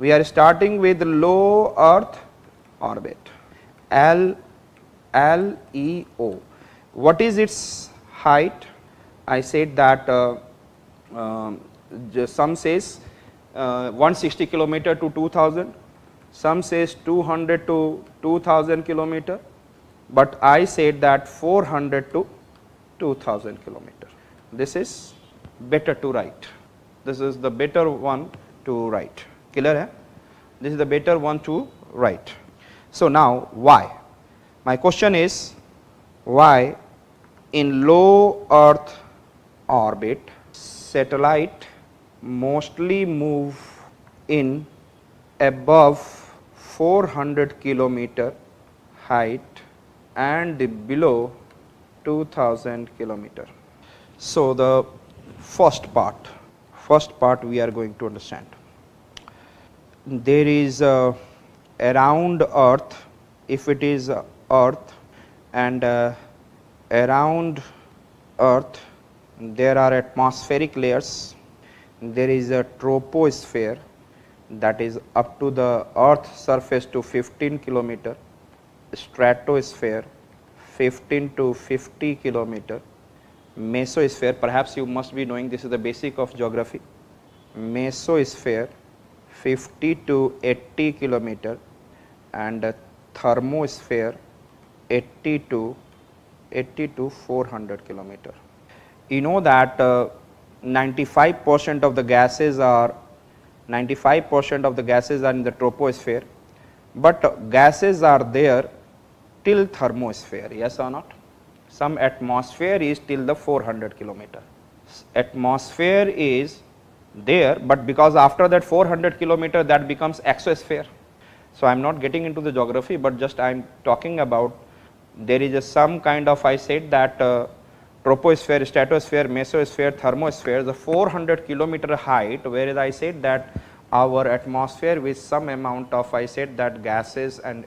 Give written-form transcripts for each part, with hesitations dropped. We are starting with low Earth orbit, LEO. What is its height? I said that some says 160 kilometer to 2000, some says 200 to 2000 kilometer, but I said that 400 to 2000 kilometer. This is better to write. This is the better one to write. Clear? Eh? This is the better one to write. So now why? My question is, why in low Earth orbit satellite mostly move in above 400 kilometer height and below 2000 kilometer? So the first part we are going to understand. There is around Earth, if it is Earth, and around Earth there are atmospheric layers. There is a troposphere that is up to the Earth surface to 15 kilometer, stratosphere 15 to 50 kilometer, mesosphere, perhaps you must be knowing, this is the basic of geography, mesosphere 50 to 80 kilometer, and thermosphere 80 to 400 kilometer. You know that 95% of the gases are in the troposphere, but gases are there till thermosphere, yes or not? Some atmosphere is till the 400 kilometer. Atmosphere is there, but because after that 400 kilometer that becomes exosphere. So I am not getting into the geography, but just I am talking about, there is a some kind of, I said that troposphere, stratosphere, mesosphere, thermosphere, the 400 kilometer height, whereas I said that our atmosphere with some amount of, I said that gases and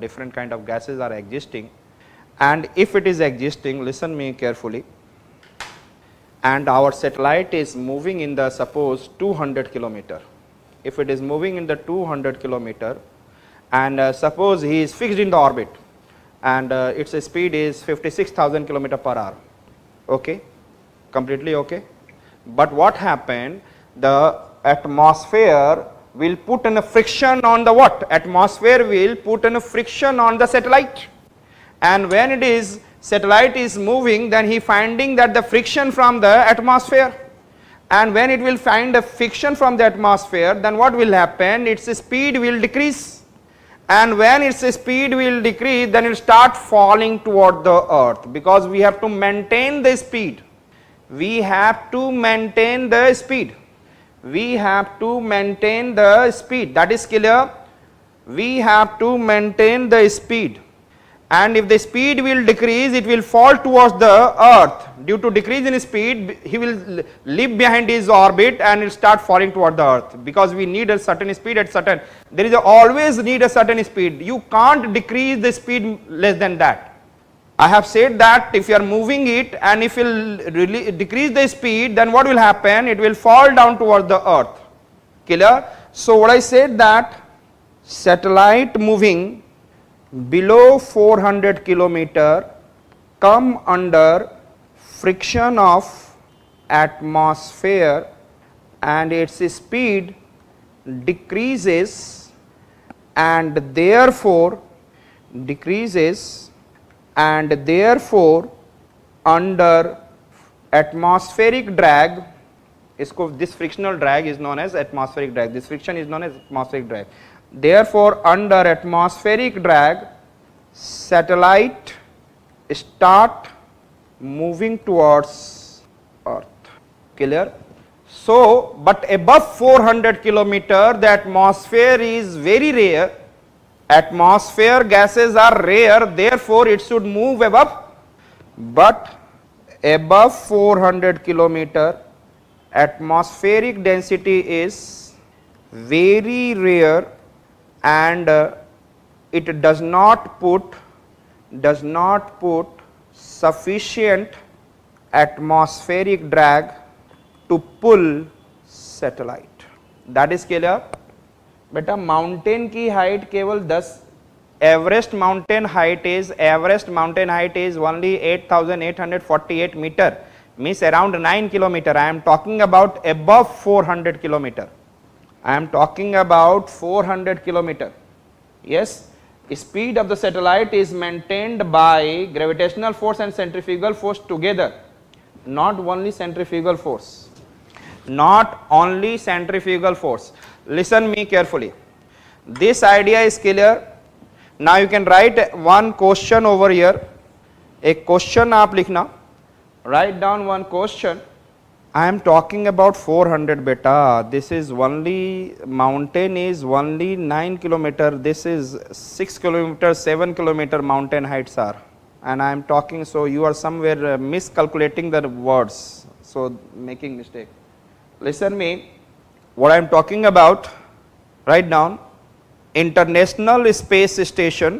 different kind of gases are existing. And if it is existing, listen me carefully, and our satellite is moving in the, suppose 200 kilometer, if it is moving in the 200 kilometer, and suppose he is fixed in the orbit, and its speed is 56,000 kilometer per hour, okay, completely okay. But what happened, the atmosphere will put in a friction on the what? Atmosphere will put in a friction on the satellite. And when it is satellite is moving, then he finding that the friction from the atmosphere, and when it will find a friction from the atmosphere, then what will happen, its speed will decrease, and when its speed will decrease, then it will start falling toward the Earth, because we have to maintain the speed, that is clear, we have to maintain the speed. And if the speed will decrease, it will fall towards the Earth. Due to decrease in speed, he will leave behind his orbit and will start falling toward the Earth, because we need a certain speed at certain, there is always need a certain speed. You can't decrease the speed less than that. I have said that if you are moving it and if you really decrease the speed, then what will happen? It will fall down towards the Earth. Clear? So what I said that satellite moving below 400 kilometer come under friction of atmosphere, and its speed decreases and therefore under atmospheric drag. This frictional drag is known as atmospheric drag, this friction is known as atmospheric drag. Therefore, under atmospheric drag, satellite start moving towards Earth. Clear? So, but above 400 kilometer, the atmosphere is very rare. Atmosphere gases are rare, therefore it should move above. But above 400 kilometer, atmospheric density is very rare, and it does not put sufficient atmospheric drag to pull satellite. That is clear. बेटा mountain की height केवल 10, Everest mountain height is only 8,848 metre, means around 9 kilometre. I am talking about above 400 kilometre. I am talking about 400 kilometre. Yes, speed of the satellite is maintained by gravitational force and centrifugal force together, not only centrifugal force. Listen me carefully. This idea is clear. Now you can write one question over here. A question आप लिखना. Write down one question. I am talking about 400 beta. This is only mountain is only 9 kilometer. This is 6 kilometer, 7 kilometer mountain heights are. And I am talking, so you are somewhere miscalculating the words, so making mistake. Listen me. What I am talking about right now. International Space Station.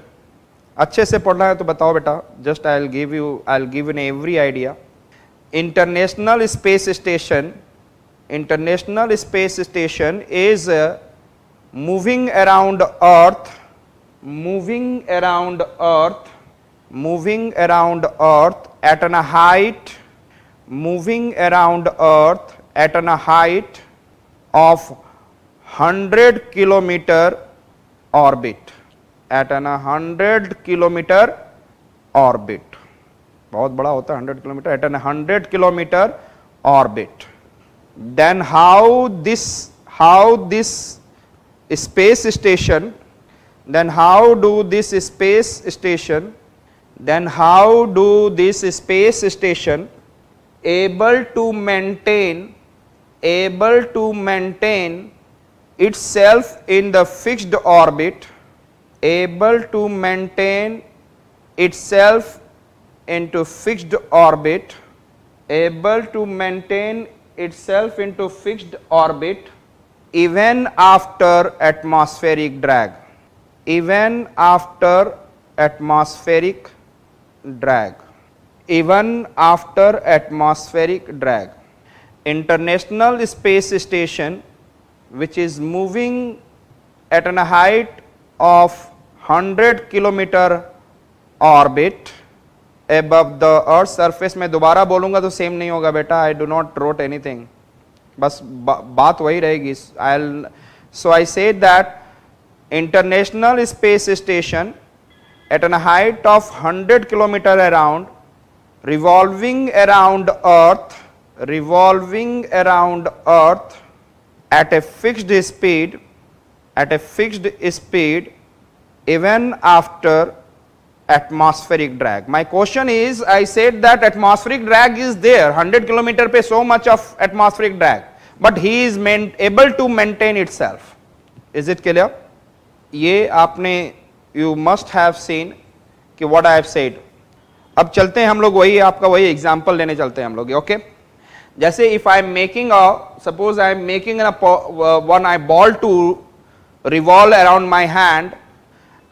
अच्छे से पढ़ना है तो बताओ बेटा. Just I'll give you every idea. International Space Station is moving around Earth at an height, of 100 kilometer orbit, at an 100 kilometer orbit. बहुत बड़ा होता है 100 kilometre. At an 100 kilometer orbit. Then how do this space station able to maintain itself in the fixed orbit, able to maintain itself into fixed orbit even after atmospheric drag, even after atmospheric drag. International Space Station, which is moving at a height of 100 kilometer orbit above the earth surface. मैं दोबारा बोलूँगा तो same नहीं होगा बेटा. I do not wrote anything. बस बात वही रहेगी. So I said that International Space Station at a height of 100 kilometer around, revolving around Earth at a fixed speed even after atmospheric drag. My question is, I said that atmospheric drag is there, 100 kilometer pe so much of atmospheric drag, but he is able to maintain itself. Is it clear? ये आपने, you must have seen कि what I have said. अब चलते हैं हम लोग वही आपका वही एग्जाम्पल लेने चलते हैं हम लोग. ओके, जैसे if I am making a, suppose I am making one I ball to revolve around my hand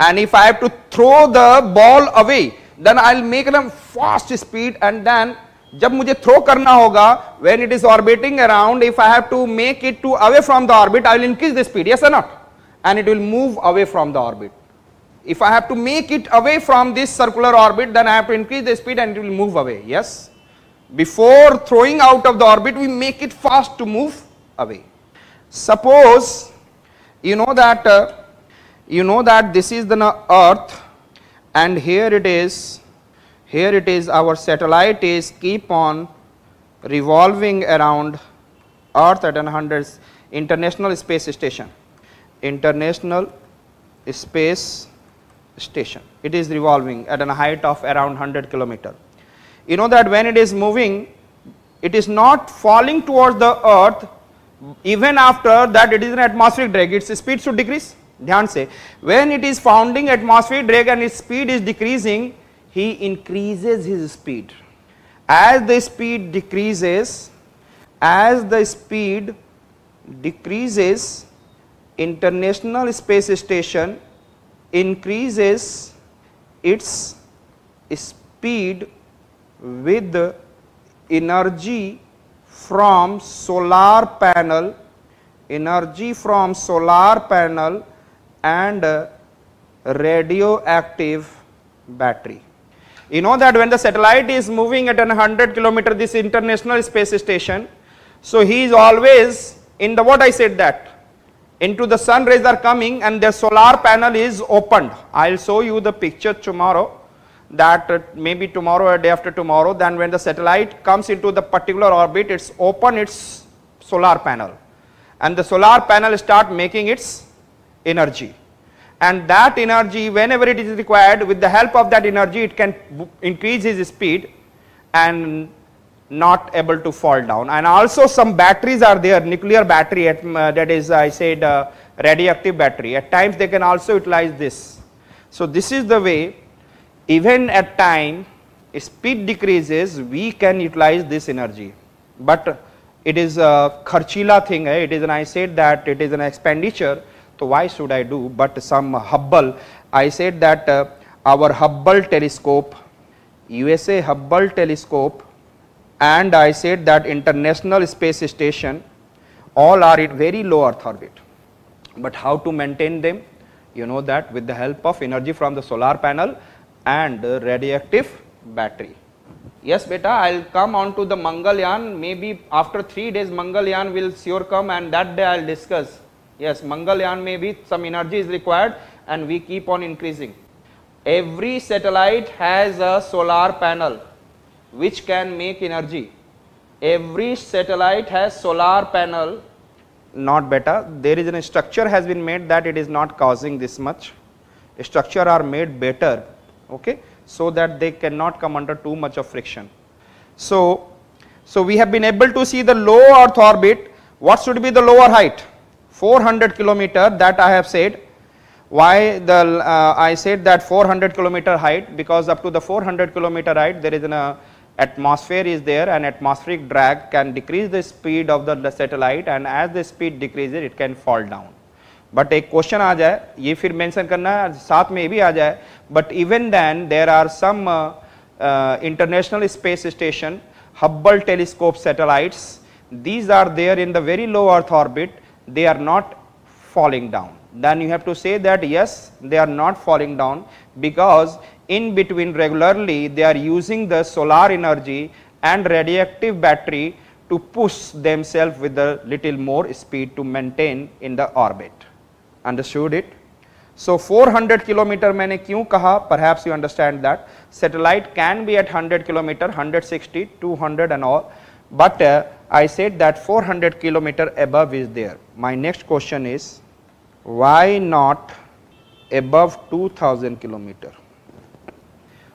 and if I have to throw the ball away then I will make an fast speed and then जब मुझे throw करना होगा when it is orbiting around, if I have to make it to away from the orbit I will increase the speed, yes और not, and it will move away from the orbit. If I have to make it away from this circular orbit, then I have to increase the speed and it will move away. Yes, before throwing out of the orbit, we make it fast to move away. Suppose you know that this is the Earth, and here it is. Our satellite is keep on revolving around Earth at 100. International Space Station. It is revolving at a height of around 100 kilometer. You know that when it is moving, it is not falling towards the earth. Even after that, it is an atmospheric drag. Its speed should decrease. Dhyan se. When it is founding atmospheric drag and its speed is decreasing, he increases his speed. As the speed decreases, International Space Station increases its speed with the energy from solar panel energy from solar panel and radioactive battery. You know that when the satellite is moving at 100 km, this International Space Station, so he is always in the, what I said that, into the sun rays are coming and their solar panel is opened. I will show you the picture tomorrow, that maybe tomorrow or day after tomorrow, then when the satellite comes into the particular orbit, it's open its solar panel and the solar panel start making its energy, and that energy whenever it is required, with the help of that energy it can increase its speed and not able to fall down. And also some batteries are there, nuclear battery at, that is I said radioactive battery, at times they can also utilize this. So this is the way, even at time speed decreases, we can utilize this energy, but it is a kharchila thing, it is an, I said that it is an expenditure, so why should I do. But some Hubble, I said that our Hubble telescope, USA Hubble telescope, and I said that International Space Station, all are at very low earth orbit, but how to maintain them, you know that with the help of energy from the solar panel and radioactive battery. Yes beta, I will come on to the Mangalyaan, maybe after 3 days Mangalyaan will sure come, and that day I will discuss. Yes, Mangalyaan may be some energy is required and we keep on increasing. Every satellite has a solar panel which can make energy. Every satellite has solar panel, not beta, there is a structure has been made that it is not causing this much. Structure are made better, okay, so that they cannot come under too much of friction. So we have been able to see the low earth orbit. What should be the lower height? 400 km, that I have said. Why the I said that 400 km height, because up to the 400 km height there is an atmosphere is there, and atmospheric drag can decrease the speed of the satellite, and as the speed decreases it can fall down. But a question आ जाए, ये फिर mention करना है, साथ में ये भी आ जाए, but even then there are some International Space Station, Hubble telescope satellites, these are there in the very low earth orbit, they are not falling down. Then you have to say that yes, they are not falling down, because in between regularly they are using the solar energy and radioactive battery to push themselves with a little more speed to maintain in the orbit. Understood it? So 400 km मैंने क्यों कहा, perhaps you understand that satellite can be at 100 km, 160, 200 and all, but I said that 400 km above is there. My next question is, why not above 2000 km?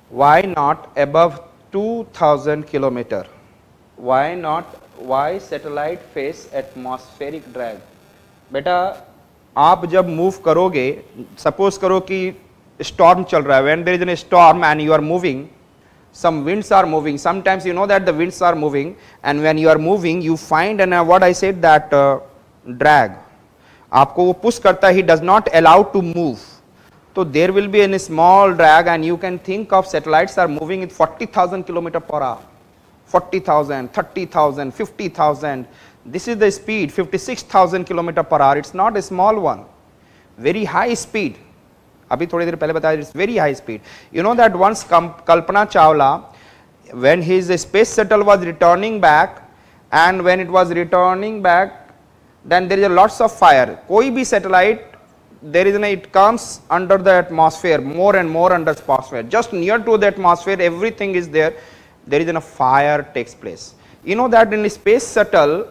Why not above 2000 km? Why not? Why satellite face atmospheric drag? बेटा आप जब move करोगे, suppose करो कि storm चल रहा है, when there is a storm and you are moving, some winds are moving, sometimes you know that the winds are moving, and when you are moving you find and what I said that drag, आपको वो push करता है, he does not allow to move, so there will be a small drag, and you can think of satellites are moving at 40,000 km/h, 40,000, 30,000, 50,000, this is the speed, 56,000 km/h, it's not a small one, very high speed. अभी थोड़ी देर पहले बताया, it's very high speed. You know that once Kalpana Chawla, when his space shuttle was returning back, and when it was returning back, then there is a lots of fire. कोई भी satellite, there is an, it comes under the atmosphere, more and more under atmosphere, just near to the atmosphere everything is there, there is a fire takes place. You know that in space shuttle,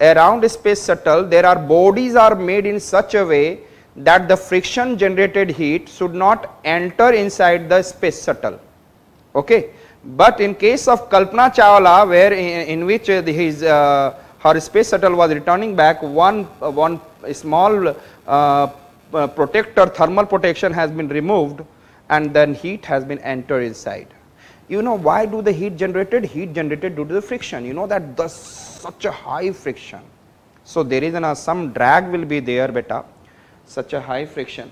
around space shuttle there are bodies are made in such a way that the friction generated heat should not enter inside the space shuttle, okay. But in case of Kalpana Chawla, where in which his her space shuttle was returning back, one small protector, thermal protection has been removed, and then heat has been entered inside. You know why do the heat generated? Heat generated due to the friction, you know that the such a high friction, so there is an, some drag will be there beta, such a high friction.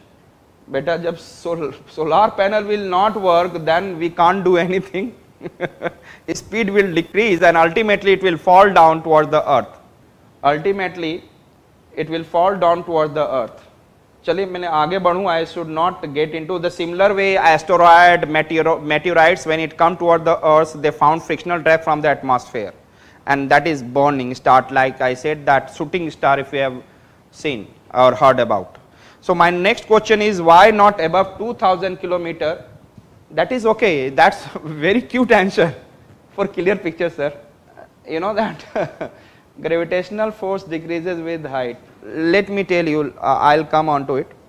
Beta jab solar panel will not work, then we can't do anything. Speed will decrease and ultimately it will fall down towards the earth. Ultimately it will fall down towards the earth. चलिए मैंने आगे बढ़ूँ, I should not get into the similar way asteroid, meteorites when it come toward the earth they found frictional drag from the atmosphere and that is burning star, like I said that shooting star if you have seen or heard about. So my next question is why not above 2000 km? That is okay, that's very cute answer for clear picture sir, you know that gravitational force decreases with height. Let me tell you, I will come on to it.